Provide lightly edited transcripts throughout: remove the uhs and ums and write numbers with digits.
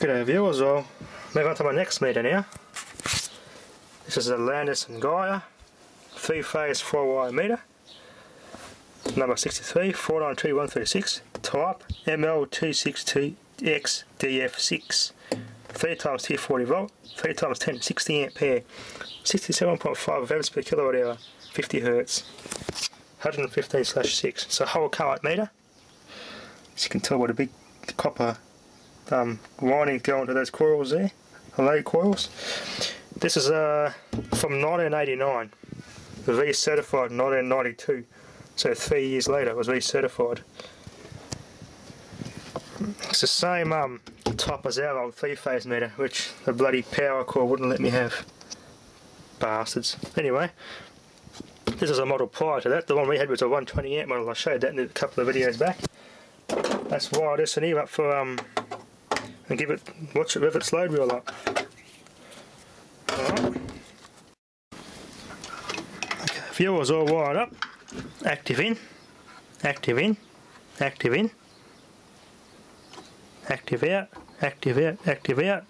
G'day viewers all, moving on to my next meter now. This is a Landis and Gyr 3-phase 4-wire meter, number 63 492136, type ML262XDF6, 3x240V, 3x10 60A, 67.5 volts per kWh, 50Hz, 115/6. It's a whole current meter, as you can tell by the big copper winding going to those coils there, hello coils. This is from 1989, it was recertified in 1992, so 3 years later it was recertified. It's the same type as our old 3-phase meter, which the bloody power core wouldn't let me have, bastards. Anyway, this is a model prior to that. The one we had was a 120 amp model. I showed that in a couple of videos back. Let's wire this and up for and give it, watch it rev its load wheel up. Alright. Okay, fuel's all wired up. Active in, active in, active in, active out, active out, active out,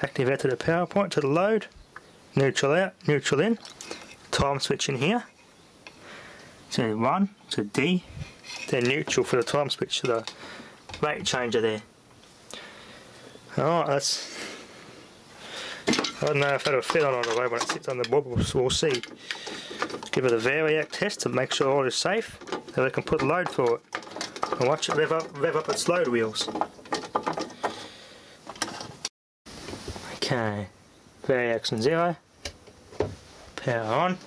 active out to the power point, to the load, neutral out, neutral in, time switch in here. So 1, so D, then neutral for the time switch to the rate changer there. Alright, that's, I don't know if that'll fit on all the way when it sits on the board, we'll see. Give it a Variac test to make sure all is safe, so they can put load through it. And watch it rev up its load wheels. Okay, Variac's on 0. Power on.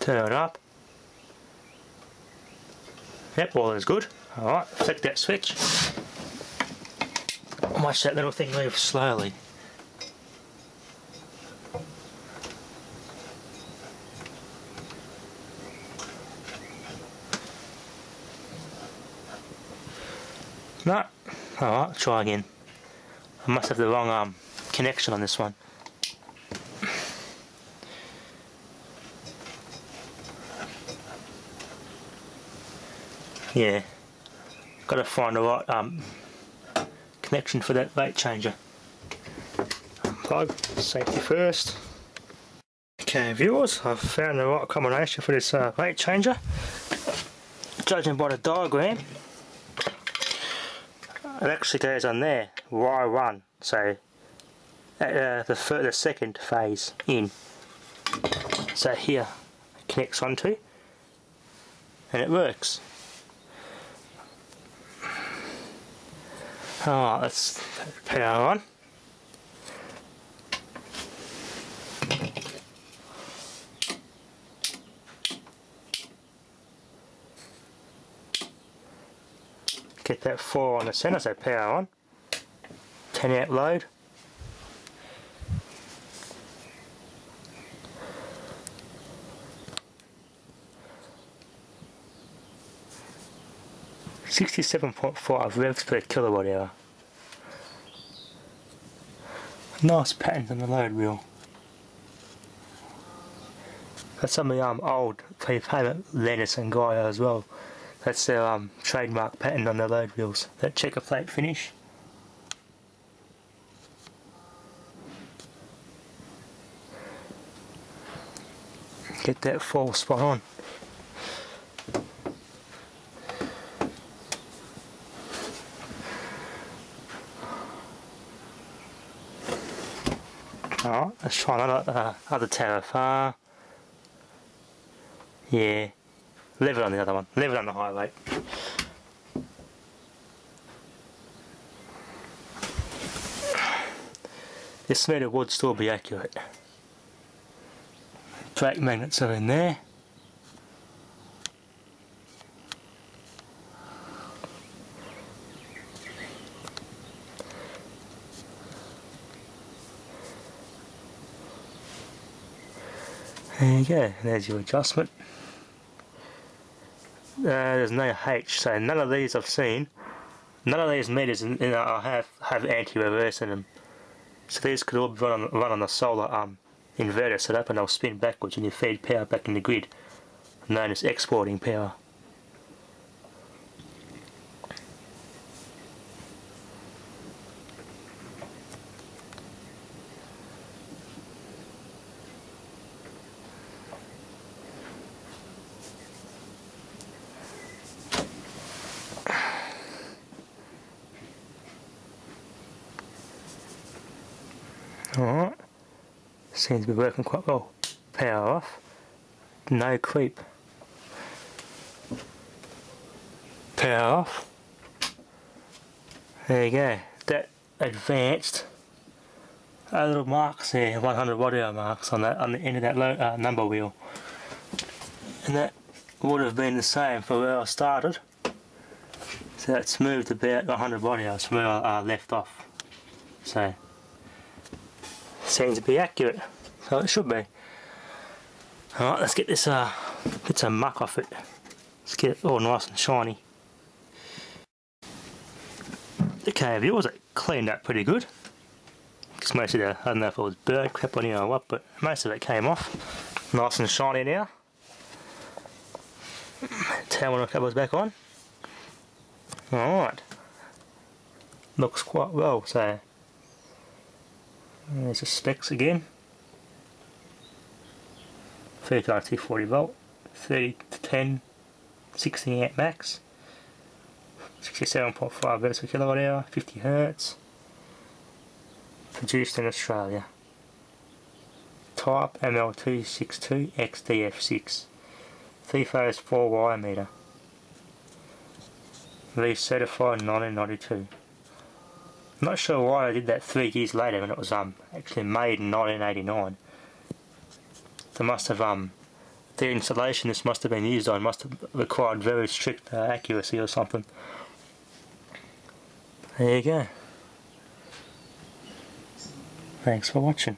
Turn it up. Yep, all is good. Alright, flick that switch. Watch that little thing move slowly. No. Alright, try again. I must have the wrong connection on this one. Yeah. Gotta find the right connection for that rate changer. Unplug, safety first. Okay viewers, I've found the right combination for this rate changer. Judging by the diagram, it actually goes on there, Y1, so the second phase in. So here it connects onto and it works. Alright, let's power on. Get that 4 on the centre, so power on. 10 amp load. .5 revs per kilowatt hour. Nice patterns on the load wheel. That's on the old prepayment Landis and Gyr as well. That's their trademark pattern on the load wheels. That checker plate finish. Get that fall spot on. Alright, let's try another tariff. Yeah, leave it on the other one, leave it on the high rate. This meter would still be accurate. Brake magnets are in there. There you go, there's your adjustment. There's no H, so none of these I've seen, none of these meters have anti-reverse in them. So these could all run on the solar inverter set up, and they'll spin backwards and you feed power back in the grid, known as exporting power. seems to be working quite well. Power off, no creep. Power off. There you go, that advanced. Little marks there, 100 watt-hour marks on that, on the end of that number wheel. And that would have been the same for where I started. So that's moved about 100 watt-hours from where I left off. So, seems to be accurate. So it should be. Alright, let's get this, get some muck off it. Let's get it all nice and shiny. Okay, viewers, it cleaned up pretty good. Because most of the, I don't know if it was bird crap on here or what, but most of it came off. Nice and shiny now. Towel cover's back on. Alright. Looks quite well, so. There's the specs again. 340 volt, 30 to 10, 16 amp max, 67.5 volts per kilowatt hour, 50 hertz. Produced in Australia. Type ML262XDF6. 3-phase 4-wire meter. Recertified 1992. I'm not sure why I did that 3 years later when it was actually made in 1989. They must have the installation this must have been used on must have required very strict accuracy or something. There you go. Thanks for watching.